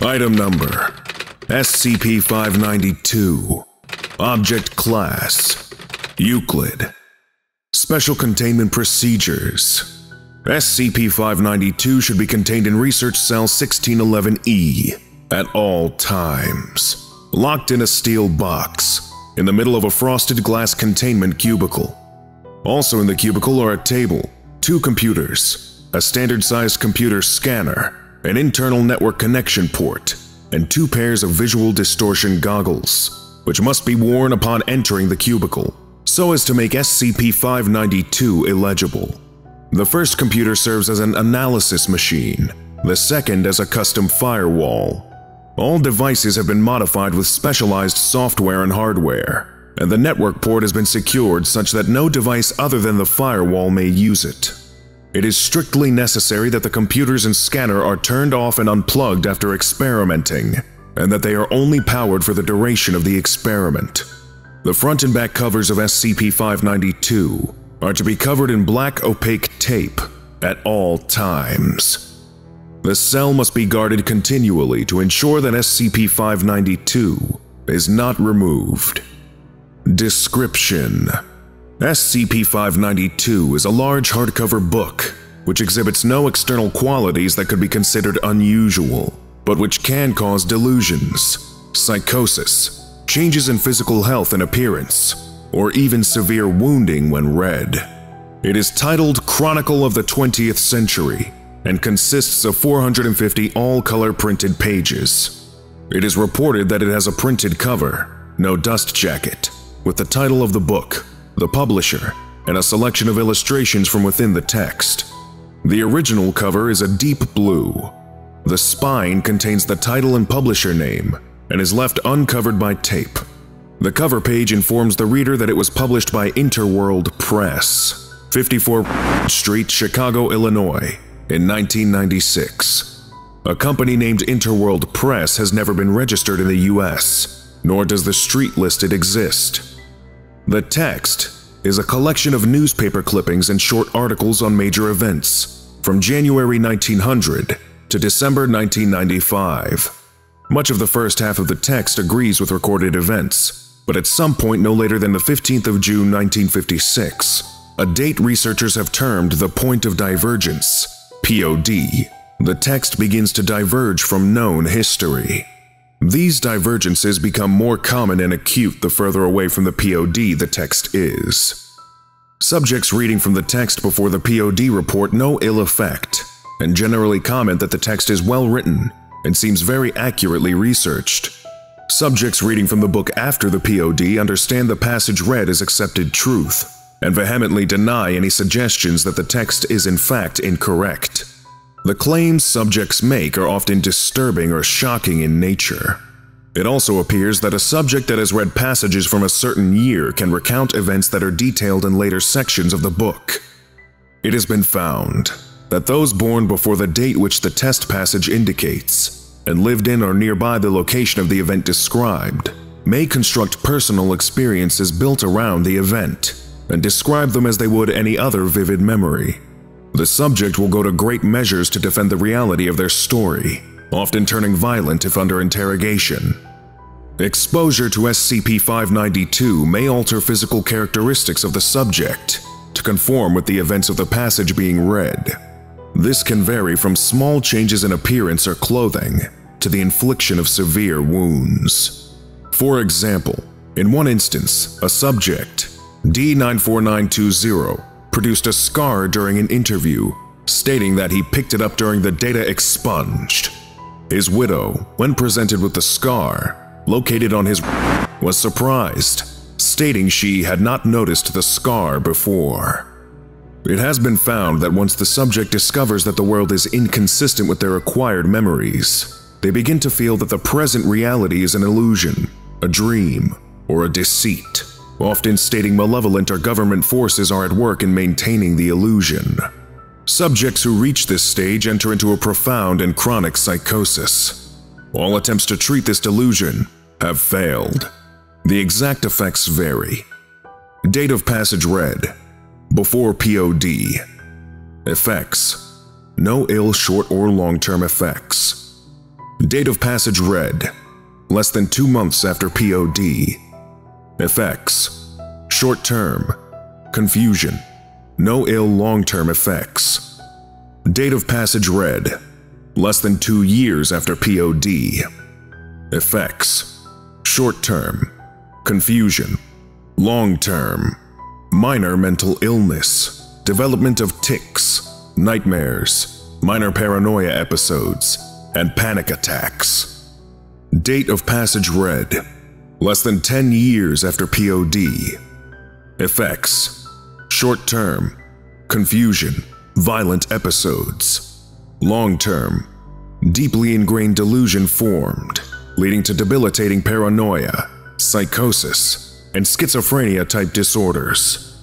Item number, SCP-592. Object class, Euclid. Special containment procedures. SCP-592 should be contained in Research Cell 1611-E at all times. Locked in a steel box, in the middle of a frosted glass containment cubicle. Also in the cubicle are a table, two computers, a standard-sized computer scanner, an internal network connection port, and two pairs of visual distortion goggles, which must be worn upon entering the cubicle, so as to make SCP-592 illegible. The first computer serves as an analysis machine, the second as a custom firewall. All devices have been modified with specialized software and hardware, and the network port has been secured such that no device other than the firewall may use it. It is strictly necessary that the computers and scanner are turned off and unplugged after experimenting, and that they are only powered for the duration of the experiment. The front and back covers of SCP-592 are to be covered in black opaque tape at all times. The cell must be guarded continually to ensure that SCP-592 is not removed. Description. SCP-592 is a large hardcover book, which exhibits no external qualities that could be considered unusual, but which can cause delusions, psychosis, changes in physical health and appearance, or even severe wounding when read. It is titled Chronicle of the 20th Century and consists of 450 all-color printed pages. It is reported that it has a printed cover, no dust jacket, with the title of the book, the publisher, and a selection of illustrations from within the text. The original cover is a deep blue. The spine contains the title and publisher name and is left uncovered by tape. The cover page informs the reader that it was published by Interworld Press, 54 Street, Chicago, Illinois, in 1996. A company named Interworld Press has never been registered in the US, nor does the street listed exist. The text is a collection of newspaper clippings and short articles on major events from January 1900 to December 1995. Much of the first half of the text agrees with recorded events, but at some point no later than the 15th of June 1956, a date researchers have termed the Point of Divergence, POD, the text begins to diverge from known history. These divergences become more common and acute the further away from the POD the text is. Subjects reading from the text before the POD report no ill effect, and generally comment that the text is well written and seems very accurately researched. Subjects reading from the book after the POD understand the passage read as accepted truth, and vehemently deny any suggestions that the text is in fact incorrect. The claims subjects make are often disturbing or shocking in nature. It also appears that a subject that has read passages from a certain year can recount events that are detailed in later sections of the book. It has been found that those born before the date which the test passage indicates and lived in or nearby the location of the event described may construct personal experiences built around the event and describe them as they would any other vivid memory. The subject will go to great measures to defend the reality of their story, often turning violent if under interrogation. Exposure to SCP-592 may alter physical characteristics of the subject to conform with the events of the passage being read. This can vary from small changes in appearance or clothing to the infliction of severe wounds. For example, in one instance, a subject, D94920, produced a scar during an interview, stating that he picked it up during the data expunged. His widow, when presented with the scar, located on his was surprised, stating she had not noticed the scar before. It has been found that once the subject discovers that the world is inconsistent with their acquired memories, they begin to feel that the present reality is an illusion, a dream, or a deceit, often stating malevolent or government forces are at work in maintaining the illusion. Subjects who reach this stage enter into a profound and chronic psychosis. All attempts to treat this delusion have failed. The exact effects vary. Date of passage read: before POD, Effects: no ill short or long-term effects. Date of passage read: less than 2 months after POD. Effects: short-term confusion, no ill long-term effects. Date of passage read: less than 2 years after POD. Effects: short-term confusion, long-term minor mental illness, development of tics, nightmares, minor paranoia episodes, and panic attacks. Date of passage read: less than 10 years after POD. Effects: short-term confusion, violent episodes. Long-term deeply ingrained delusion formed, leading to debilitating paranoia, psychosis, and schizophrenia-type disorders.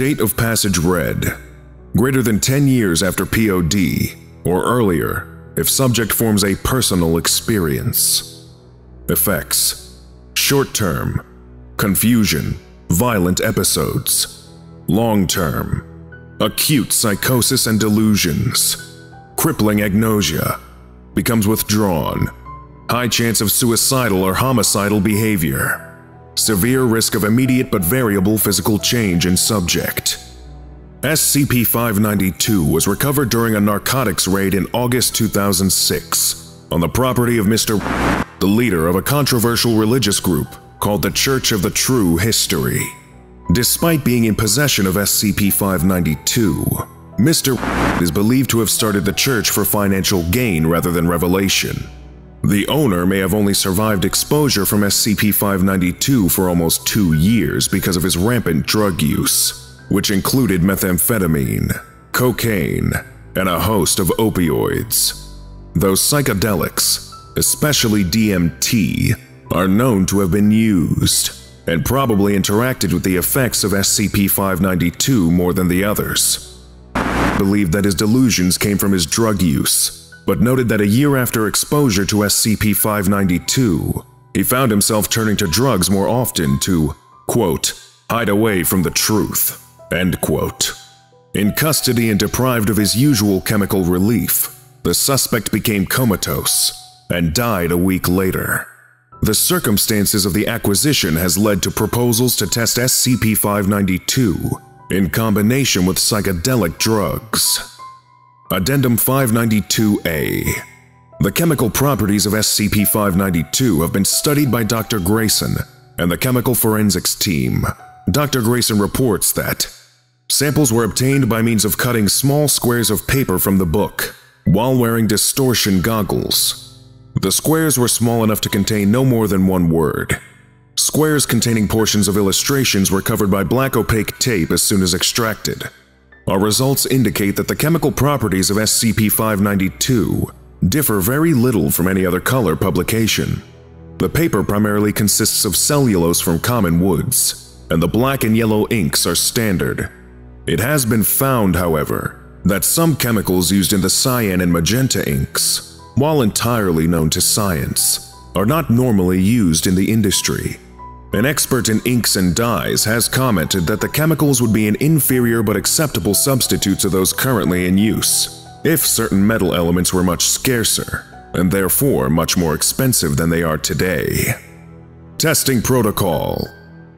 Date of passage read: greater than 10 years after POD, or earlier if subject forms a personal experience. Effects: short-term confusion, violent episodes. Long-term acute psychosis and delusions, crippling agnosia, becomes withdrawn, high chance of suicidal or homicidal behavior, severe risk of immediate but variable physical change in subject. SCP-592 was recovered during a narcotics raid in August 2006 on the property of Mr. the leader of a controversial religious group called the Church of the True History. Despite being in possession of SCP-592, Mr. is believed to have started the church for financial gain rather than revelation. The owner may have only survived exposure from SCP-592 for almost 2 years because of his rampant drug use, which included methamphetamine, cocaine, and a host of opioids. Though psychedelics, especially DMT, are known to have been used and probably interacted with the effects of SCP-592 more than the others. He believed that his delusions came from his drug use, but noted that a year after exposure to SCP-592, he found himself turning to drugs more often to, quote, hide away from the truth, end quote. In custody and deprived of his usual chemical relief, the suspect became comatose and died a week later. The circumstances of the acquisition has led to proposals to test SCP-592 in combination with psychedelic drugs. Addendum 592-A. The chemical properties of SCP-592 have been studied by Dr. Grayson and the chemical forensics team. Dr. Grayson reports that samples were obtained by means of cutting small squares of paper from the book while wearing distortion goggles. The squares were small enough to contain no more than one word. Squares containing portions of illustrations were covered by black opaque tape as soon as extracted. Our results indicate that the chemical properties of SCP-592 differ very little from any other color publication. The paper primarily consists of cellulose from common woods, and the black and yellow inks are standard. It has been found, however, that some chemicals used in the cyan and magenta inks, while entirely known to science, are not normally used in the industry. An expert in inks and dyes has commented that the chemicals would be an inferior but acceptable substitute to those currently in use, if certain metal elements were much scarcer, and therefore much more expensive than they are today. Testing protocol.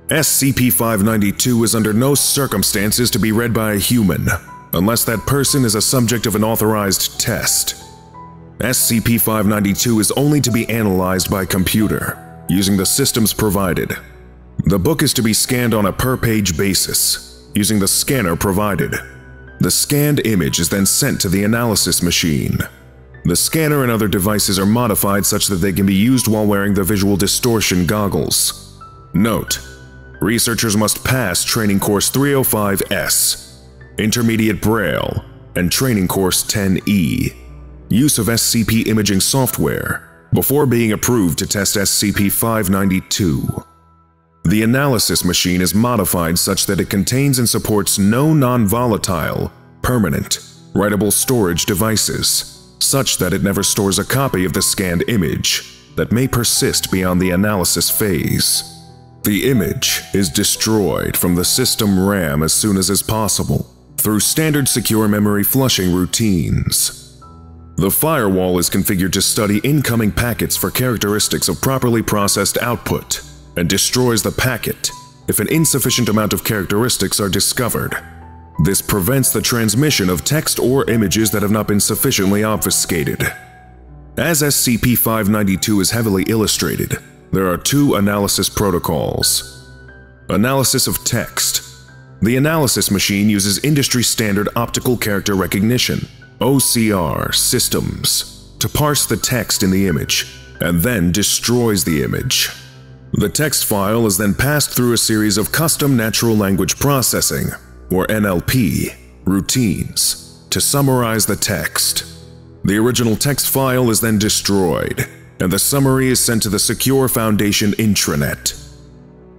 SCP-592 is under no circumstances to be read by a human, unless that person is a subject of an authorized test. SCP-592 is only to be analyzed by computer, using the systems provided. The book is to be scanned on a per-page basis, using the scanner provided. The scanned image is then sent to the analysis machine. The scanner and other devices are modified such that they can be used while wearing the visual distortion goggles. Note: researchers must pass Training Course 305S, Intermediate Braille, and Training Course 10E, use of SCP imaging software, before being approved to test SCP-592. The analysis machine is modified such that it contains and supports no non-volatile, permanent, writable storage devices, such that it never stores a copy of the scanned image that may persist beyond the analysis phase. The image is destroyed from the system RAM as soon as possible, through standard secure memory flushing routines. The firewall is configured to study incoming packets for characteristics of properly processed output and destroys the packet if an insufficient amount of characteristics are discovered. This prevents the transmission of text or images that have not been sufficiently obfuscated. As SCP-592 is heavily illustrated, there are two analysis protocols. Analysis of text. The analysis machine uses industry-standard optical character recognition (OCR) systems to parse the text in the image, and then destroys the image. The text file is then passed through a series of custom natural language processing, or NLP, routines to summarize the text. The original text file is then destroyed, and the summary is sent to the Secure Foundation intranet.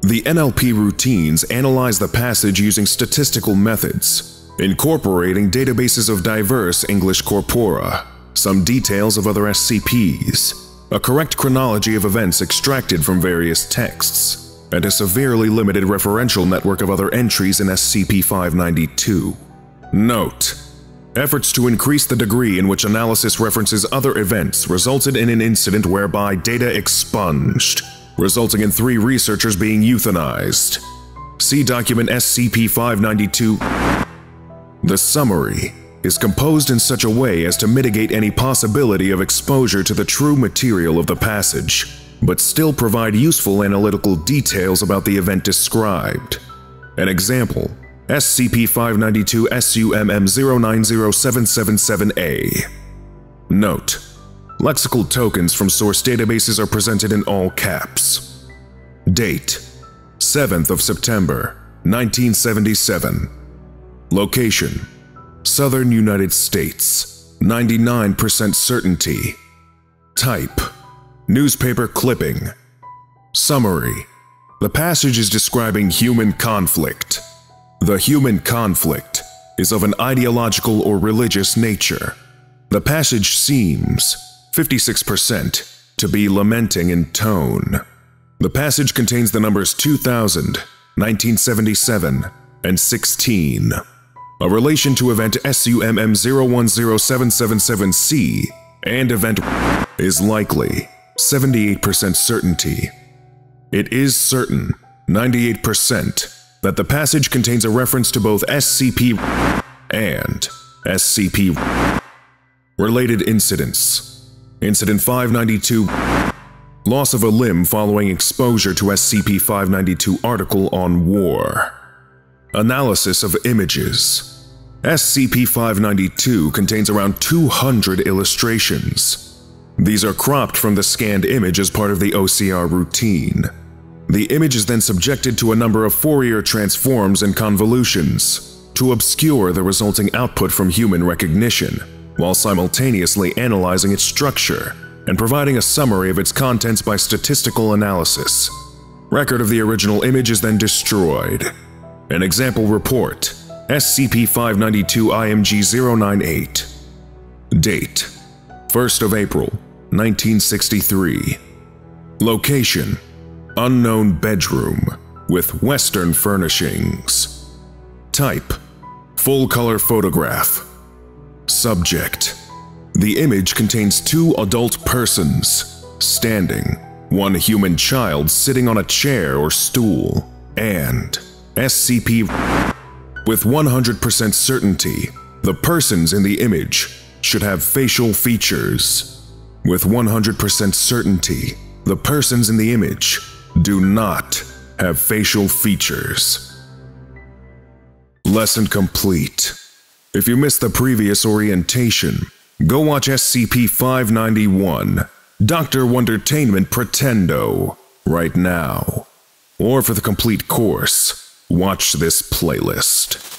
The NLP routines analyze the passage using statistical methods, incorporating databases of diverse English corpora, some details of other SCPs, a correct chronology of events extracted from various texts, and a severely limited referential network of other entries in SCP-592. Note: efforts to increase the degree in which analysis references other events resulted in an incident whereby data expunged, resulting in 3 researchers being euthanized. See document SCP-592. The summary is composed in such a way as to mitigate any possibility of exposure to the true material of the passage, but still provide useful analytical details about the event described. An example: SCP-592-SUMM-090777-A. Note: lexical tokens from source databases are presented in all caps. Date: 7th of September, 1977. Location: Southern United States, 99% certainty. Type: newspaper clipping. Summary: the passage is describing human conflict. The human conflict is of an ideological or religious nature. The passage seems, 56%, to be lamenting in tone. The passage contains the numbers 2000, 1977, and 16, a relation to event SUMM-010777-C, and event is likely, 78% certainty. It is certain, 98%, that the passage contains a reference to both SCP and SCP related incidents. Incident 592, loss of a limb following exposure to SCP-592 article on war. Analysis of images. SCP-592 contains around 200 illustrations. These are cropped from the scanned image as part of the OCR routine. The image is then subjected to a number of Fourier transforms and convolutions to obscure the resulting output from human recognition, while simultaneously analyzing its structure and providing a summary of its contents by statistical analysis. Record of the original image is then destroyed. An example report: SCP-592-IMG-098. Date: 1st of April, 1963. Location: unknown bedroom with Western furnishings. Type: full-color photograph. Subject: the image contains 2 adult persons standing, 1 human child sitting on a chair or stool, and SCP. With 100% certainty, the persons in the image should have facial features. With 100% certainty, the persons in the image do not have facial features. Lesson complete. If you missed the previous orientation, go watch SCP-591, Dr. Wondertainment Pretendo right now. Or for the complete course, watch this playlist.